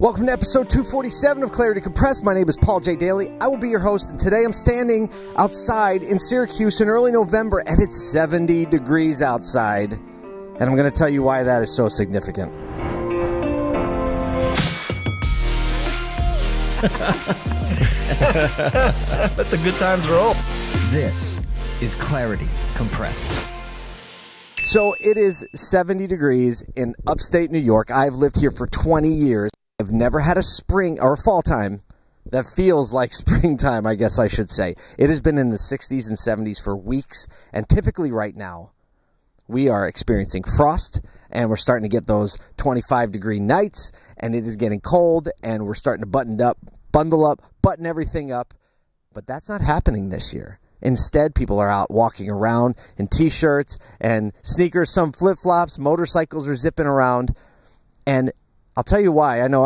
Welcome to episode 247 of Clarity Compressed. My name is Paul J. Daly. I will be your host, and today I'm standing outside in Syracuse in early November, and it's 70 degrees outside, and I'm going to tell you why that is so significant. Let the good times roll. This is Clarity Compressed. So it is 70 degrees in upstate New York. I've lived here for 20 years. I've never had a spring or a fall time that feels like springtime, I guess I should say. It has been in the 60s and 70s for weeks, and typically right now we are experiencing frost, and we're starting to get those 25-degree nights, and it is getting cold, and we're starting to button everything up. But that's not happening this year. Instead, people are out walking around in T-shirts and sneakers, some flip-flops, motorcycles are zipping around, and I'll tell you why. I know.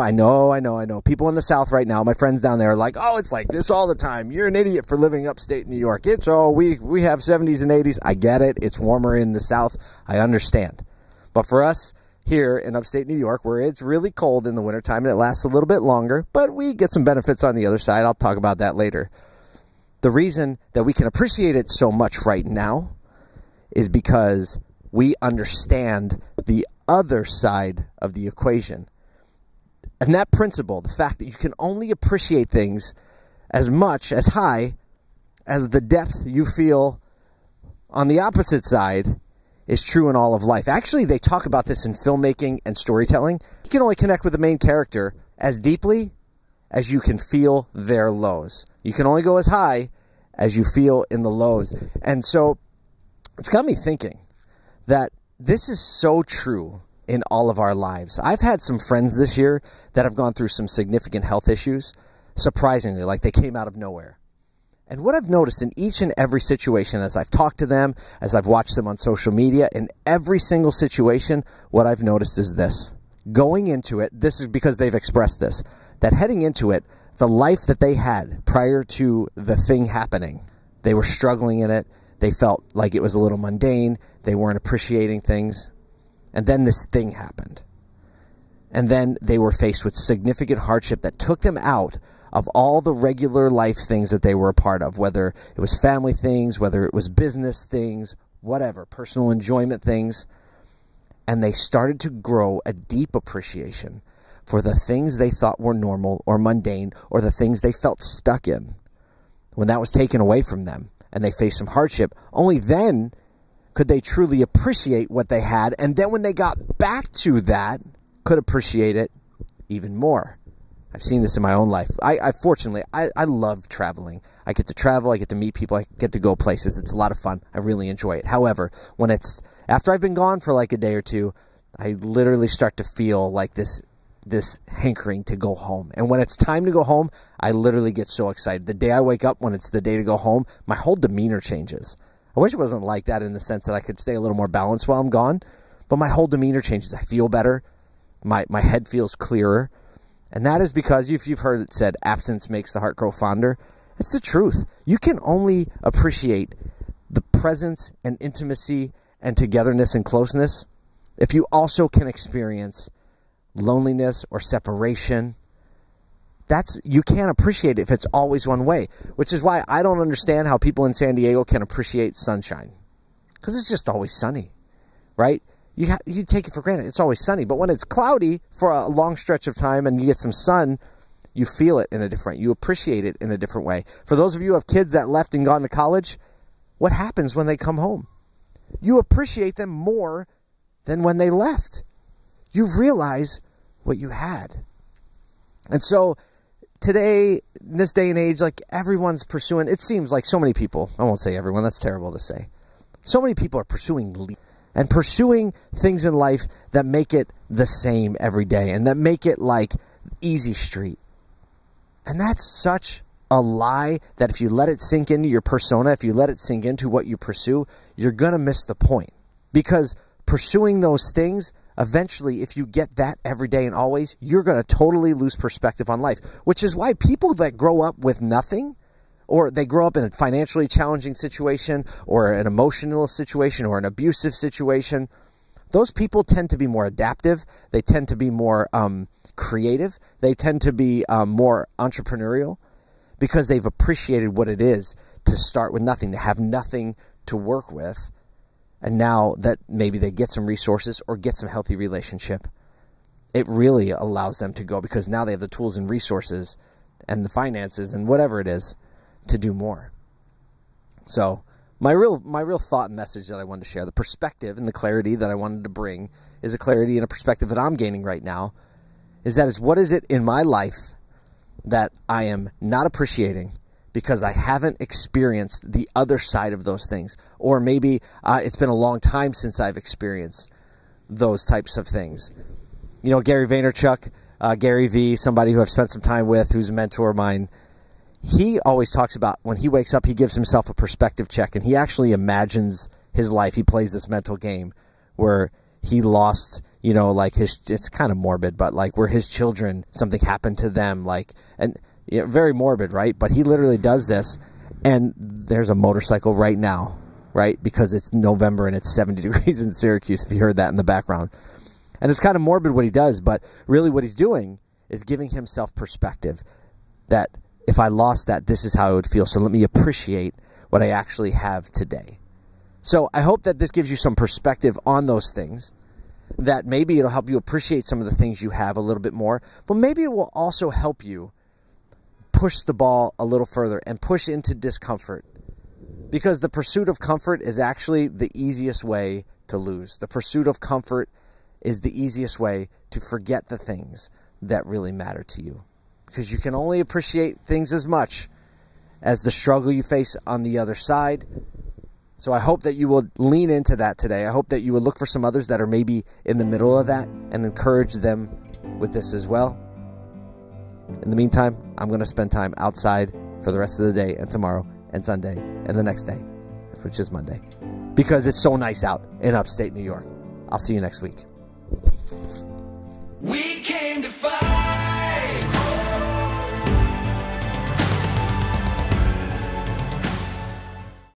People in the South right now, my friends down there are like, oh, it's like this all the time. You're an idiot for living upstate New York. It's we have 70s and 80s. I get it. It's warmer in the South. I understand. But for us here in upstate New York, where it's really cold in the wintertime and it lasts a little bit longer, but we get some benefits on the other side. I'll talk about that later. The reason that we can appreciate it so much right now is because we understand the other side of the equation. And that principle, the fact that you can only appreciate things as much, as high, as the depth you feel on the opposite side, is true in all of life. Actually, they talk about this in filmmaking and storytelling. You can only connect with the main character as deeply as you can feel their lows. You can only go as high as you feel in the lows. And so it's got me thinking that this is so true in all of our lives. I've had some friends this year that have gone through some significant health issues, surprisingly, like they came out of nowhere. And what I've noticed in each and every situation, as I've talked to them, as I've watched them on social media, in every single situation, what I've noticed is this. Going into it, this is because they've expressed this, that heading into it, the life that they had prior to the thing happening, they were struggling in it, they felt like it was a little mundane, they weren't appreciating things. And then this thing happened. And then they were faced with significant hardship that took them out of all the regular life things that they were a part of, whether it was family things, whether it was business things, whatever, personal enjoyment things. And they started to grow a deep appreciation for the things they thought were normal or mundane, or the things they felt stuck in. When that was taken away from them and they faced some hardship, only then could they truly appreciate what they had, and then when they got back to that, could appreciate it even more. I've seen this in my own life. I fortunately love traveling. I get to travel, I get to meet people, I get to go places. It's a lot of fun. I really enjoy it. However, when it's after I've been gone for like a day or two, I literally start to feel like this hankering to go home. And when it's time to go home, I literally get so excited. The day I wake up, when it's the day to go home, my whole demeanor changes. I wish it wasn't like that, in the sense that I could stay a little more balanced while I'm gone, but my whole demeanor changes. I feel better. My head feels clearer. And that is because, if you've heard it said, absence makes the heart grow fonder, it's the truth. You can only appreciate the presence and intimacy and togetherness and closeness if you also can experience loneliness or separation. You can't appreciate it if it's always one way, which is why I don't understand how people in San Diego can appreciate sunshine, because it's just always sunny, right? You take it for granted. It's always sunny. But when it's cloudy for a long stretch of time and you get some sun, you feel it you appreciate it in a different way. For those of you who have kids that left and gone to college, what happens when they come home? You appreciate them more than when they left. You realize what you had. And so today, in this day and age, like, everyone's pursuing, it seems like so many people, I won't say everyone, that's terrible to say. So many people are pursuing things in life that make it the same every day and that make it like easy street. And that's such a lie that if you let it sink into your persona, if you let it sink into what you pursue, you're going to miss the point. Because pursuing those things, eventually, if you get that every day and always, you're going to totally lose perspective on life, which is why people that grow up with nothing, or they grow up in a financially challenging situation or an emotional situation or an abusive situation, those people tend to be more adaptive. They tend to be more creative. They tend to be more entrepreneurial because they've appreciated what it is to start with nothing, to have nothing to work with. And now that maybe they get some resources or get some healthy relationship, it really allows them to go, because now they have the tools and resources and the finances and whatever it is to do more. So my real thought and message that I wanted to share, the perspective and the clarity that I wanted to bring, is a clarity and a perspective that I'm gaining right now, is that is what is it in my life that I am not appreciating because I haven't experienced the other side of those things, or maybe it's been a long time since I've experienced those types of things. You know, Gary Vaynerchuk, Gary V, somebody who I've spent some time with, who's a mentor of mine, he always talks about when he wakes up, he gives himself a perspective check, and he actually imagines his life. He plays this mental game where he lost, you know, like his, it's kind of morbid, but like where his children, something happened to them, like, and you know, very morbid, right? But he literally does this, and there's a motorcycle right now, right? Because it's November and it's 70 degrees in Syracuse, if you heard that in the background. And it's kind of morbid what he does, but really what he's doing is giving himself perspective that if I lost that, this is how I would feel. So let me appreciate what I actually have today. So I hope that this gives you some perspective on those things, that maybe it'll help you appreciate some of the things you have a little bit more, but maybe it will also help you push the ball a little further and push into discomfort, because the pursuit of comfort is actually the easiest way to lose. The pursuit of comfort is the easiest way to forget the things that really matter to you, because you can only appreciate things as much as the struggle you face on the other side. So I hope that you will lean into that today. I hope that you will look for some others that are maybe in the middle of that and encourage them with this as well. In the meantime, I'm going to spend time outside for the rest of the day and tomorrow and Sunday and the next day, which is Monday, because it's so nice out in upstate New York. I'll see you next week. We came to fight.